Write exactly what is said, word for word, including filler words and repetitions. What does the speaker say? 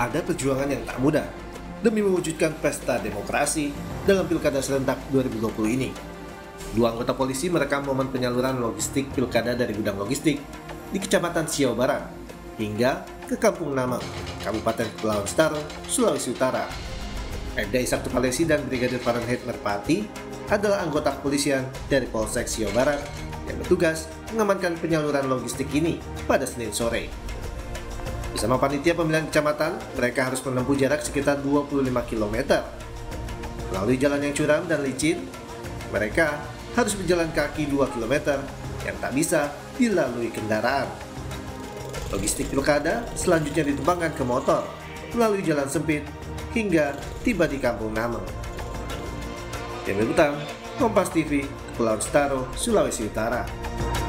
ada perjuangan yang tak mudah demi mewujudkan pesta demokrasi dalam Pilkada Serentak dua ribu dua puluh ini. Dua anggota polisi merekam momen penyaluran logistik pilkada dari gudang logistik di Kecamatan Sio Barat hingga ke Kampung Nama, Kabupaten Kepulauan Sitaro, Sulawesi Utara. M D A I Satu Palesi dan Brigade Fahrenheit Merpati adalah anggota kepolisian dari Polsek Sio Barat yang bertugas mengamankan penyaluran logistik ini pada Senin sore. Bersama panitia pemilihan kecamatan, mereka harus menempuh jarak sekitar dua puluh lima kilometer. Melalui jalan yang curam dan licin, mereka harus berjalan kaki dua kilometer yang tak bisa dilalui kendaraan. Logistik pilkada selanjutnya ditumpangkan ke motor melalui jalan sempit hingga tiba di Kampung Nama. Tim Liputan, Kompas T V, Kepulauan Sitaro, Sulawesi Utara.